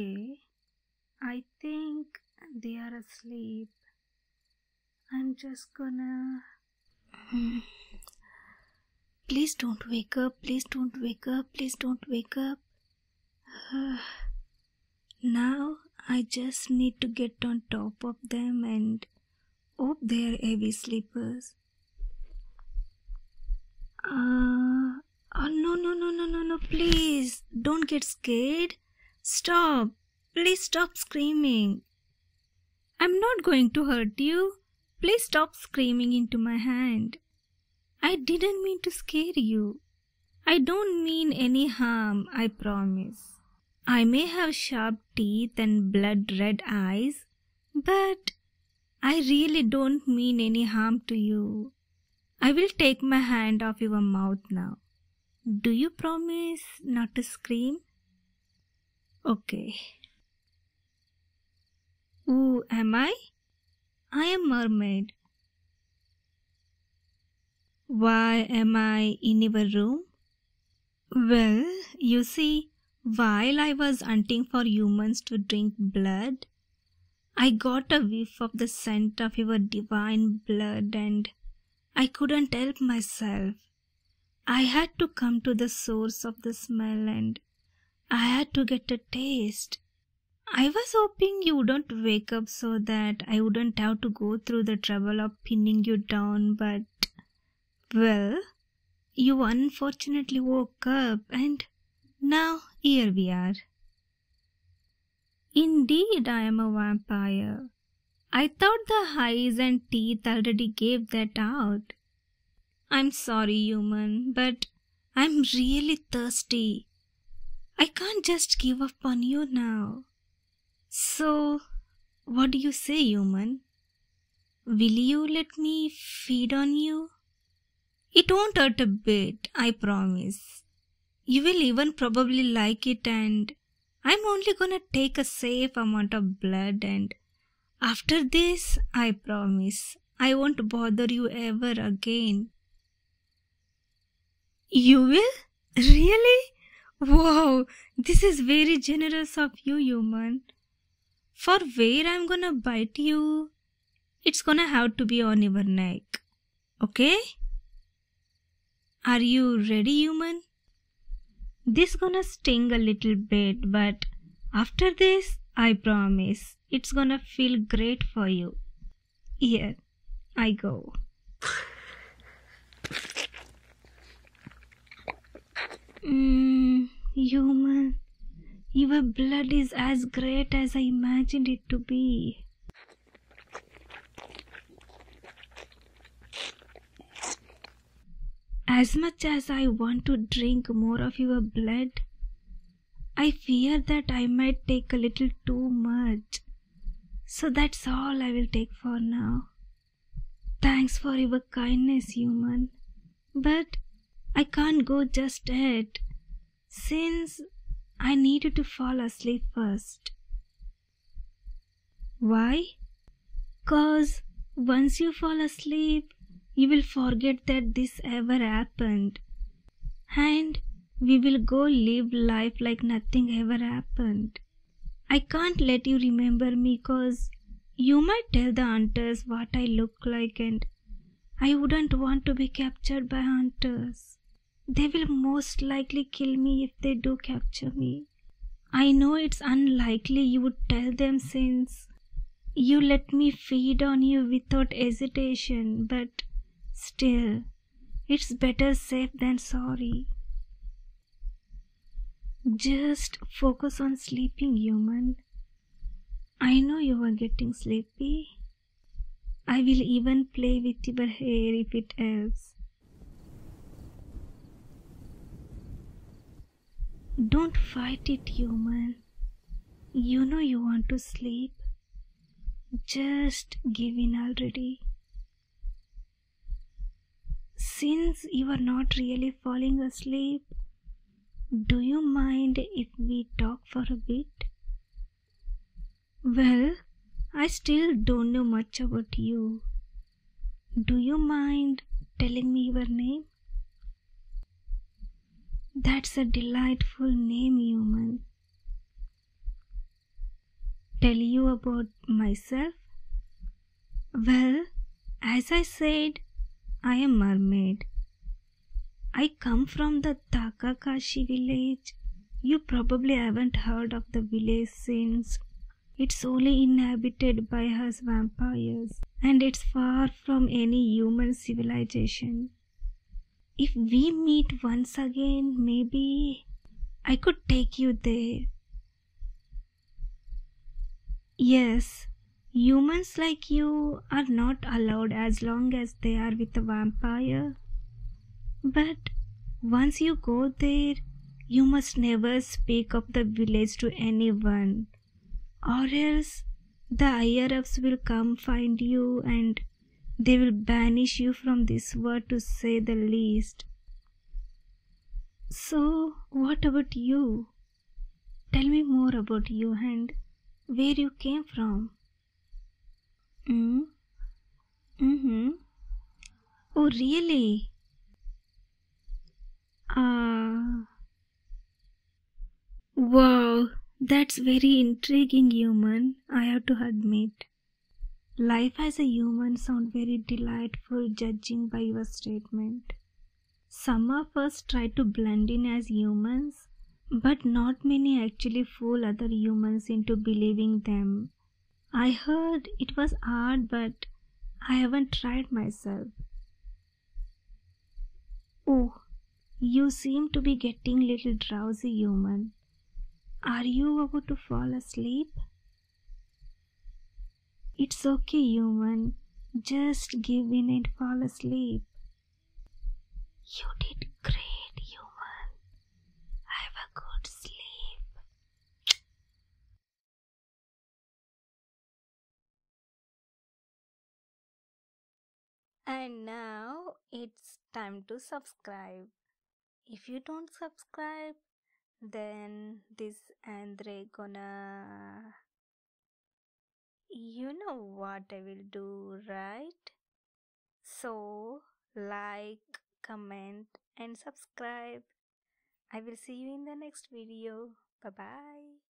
Okay, I think they are asleep. I'm just gonna... Please don't wake up, please don't wake up, please don't wake up. Now I just need to get on top of them and hope they are heavy sleepers. Oh no, please don't get scared. Stop, please stop screaming. I'm not going to hurt you. Please stop screaming into my hand. I didn't mean to scare you. I don't mean any harm, I promise. I may have sharp teeth and blood-red eyes, but I really don't mean any harm to you. I will take my hand off your mouth now. Do you promise not to scream? Okay. Who am I? I am mermaid. Why am I in your room? Well, you see, while I was hunting for humans to drink blood, I got a whiff of the scent of your divine blood and I couldn't help myself. I had to come to the source of the smell and I had to get a taste. I was hoping you wouldn't wake up so that I wouldn't have to go through the trouble of pinning you down, but... well, you unfortunately woke up and now here we are. Indeed, I am a vampire. I thought the eyes and teeth already gave that out. I'm sorry, human, but I'm really thirsty. I can't just give up on you now. So, what do you say, human? Will you let me feed on you? It won't hurt a bit, I promise. You will even probably like it, and I'm only gonna take a safe amount of blood, and after this, I promise, I won't bother you ever again. You will? Really? Wow, this is very generous of you, human. For where I'm gonna bite you, it's gonna have to be on your neck. Okay? Are you ready, human? This gonna sting a little bit, but after this, I promise, it's gonna feel great for you. Here, I go. Human, your blood is as great as I imagined it to be. As much as I want to drink more of your blood, I fear that I might take a little too much. So that's all I will take for now. Thanks for your kindness, human. But I can't go just yet, since I need you to fall asleep first. Why? 'Cause once you fall asleep, you will forget that this ever happened, and we will go live life like nothing ever happened. I can't let you remember me, 'cause you might tell the hunters what I look like, and I wouldn't want to be captured by hunters. They will most likely kill me if they do capture me. I know it's unlikely you would tell them, since you let me feed on you without hesitation, but still, it's better safe than sorry. Just focus on sleeping, human. I know you are getting sleepy. I will even play with your hair if it helps. Don't fight it, human. You know you want to sleep. Just give in already. Since you are not really falling asleep, do you mind if we talk for a bit? Well, I still don't know much about you. Do you mind telling me your name? That's a delightful name, human. tell you about myself? Well, as I said, I am a mermaid. I come from the Takakashi village. You probably haven't heard of the village since it's only inhabited by us vampires, and it's far from any human civilization. If we meet once again, maybe I could take you there. Yes, humans like you are not allowed as long as they are with a vampire. But once you go there, you must never speak of the village to anyone, or else the higher-ups will come find you and they will banish you from this world, to say the least. So, what about you? Tell me more about you and where you came from. Oh, really? Wow, that's very intriguing, human, I have to admit. Life as a human sounds very delightful, judging by your statement. Some of us try to blend in as humans, but not many actually fool other humans into believing them. I heard it was hard, but I haven't tried myself. Oh, you seem to be getting little drowsy, human. Are you about to fall asleep? It's okay, human. Just give in and fall asleep. You did great, human. Have a good sleep. And now it's time to subscribe. If you don't subscribe, then this Andre gonna... You know what I will do, right? So, like, comment and subscribe. I will see you in the next video. Bye-bye.